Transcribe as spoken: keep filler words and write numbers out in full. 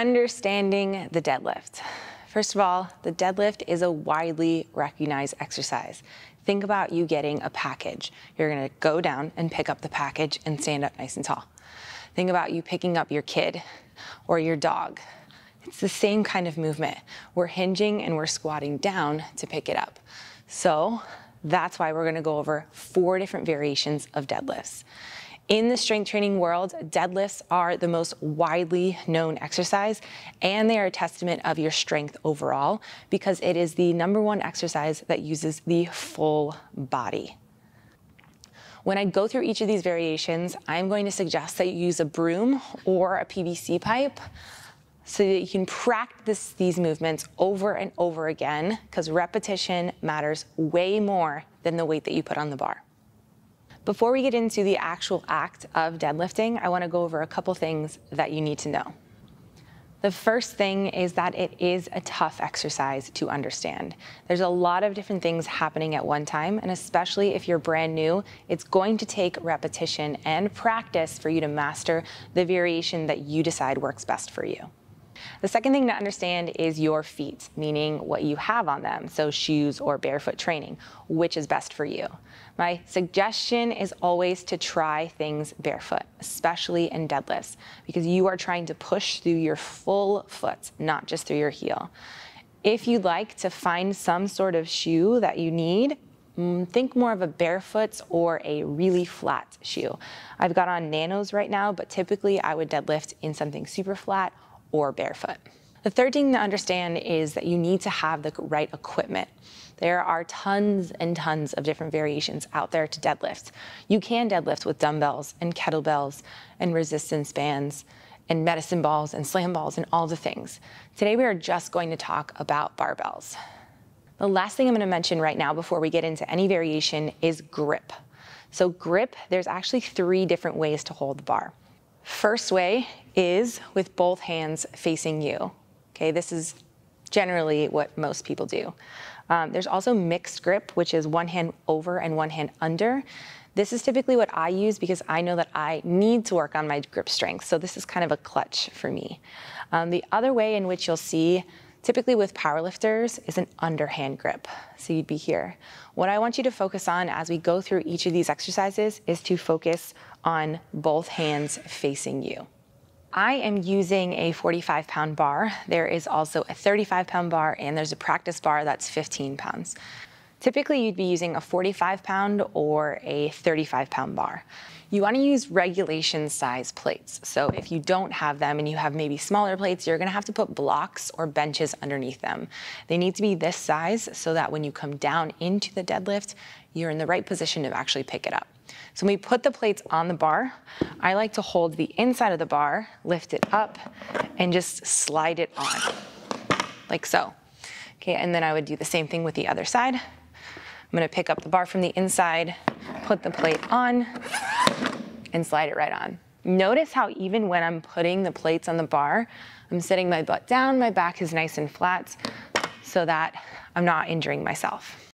Understanding the deadlift. First of all, the deadlift is a widely recognized exercise. Think about you getting a package. You're gonna go down and pick up the package and stand up nice and tall. Think about you picking up your kid or your dog. It's the same kind of movement. We're hinging and we're squatting down to pick it up. So that's why we're gonna go over four different variations of deadlifts. In the strength training world, deadlifts are the most widely known exercise, and they are a testament of your strength overall because it is the number one exercise that uses the full body. When I go through each of these variations, I'm going to suggest that you use a broom or a P V C pipe so that you can practice these movements over and over again because repetition matters way more than the weight that you put on the bar. Before we get into the actual act of deadlifting, I want to go over a couple things that you need to know. The first thing is that it is a tough exercise to understand. There's a lot of different things happening at one time, and especially if you're brand new, it's going to take repetition and practice for you to master the variation that you decide works best for you. The second thing to understand is your feet, meaning what you have on them, so shoes or barefoot training, which is best for you. My suggestion is always to try things barefoot, especially in deadlifts, because you are trying to push through your full foot, not just through your heel. If you'd like to find some sort of shoe that you need, think more of a barefoot or a really flat shoe. I've got on Nanos right now, but typically I would deadlift in something super flat or barefoot. The third thing to understand is that you need to have the right equipment. There are tons and tons of different variations out there to deadlift. You can deadlift with dumbbells and kettlebells and resistance bands and medicine balls and slam balls and all the things. Today we are just going to talk about barbells. The last thing I'm going to mention right now before we get into any variation is grip. So grip, there's actually three different ways to hold the bar. First way is with both hands facing you. Okay, this is generally what most people do. Um, there's also mixed grip, which is one hand over and one hand under. This is typically what I use because I know that I need to work on my grip strength, so this is kind of a clutch for me. Um, the other way in which you'll see typically with powerlifters is an underhand grip, so you'd be here. What I want you to focus on as we go through each of these exercises is to focus on both hands facing you. I am using a forty-five pound bar. There is also a thirty-five pound bar, and there's a practice bar that's fifteen pounds. Typically, you'd be using a forty-five pound or a thirty-five pound bar. You want to use regulation size plates. So if you don't have them and you have maybe smaller plates, you're going to have to put blocks or benches underneath them. They need to be this size so that when you come down into the deadlift, you're in the right position to actually pick it up. So when we put the plates on the bar, I like to hold the inside of the bar, lift it up, and just slide it on, like so. Okay, and then I would do the same thing with the other side. I'm gonna pick up the bar from the inside, put the plate on, and slide it right on. Notice how even when I'm putting the plates on the bar, I'm sitting my butt down, my back is nice and flat, so that I'm not injuring myself.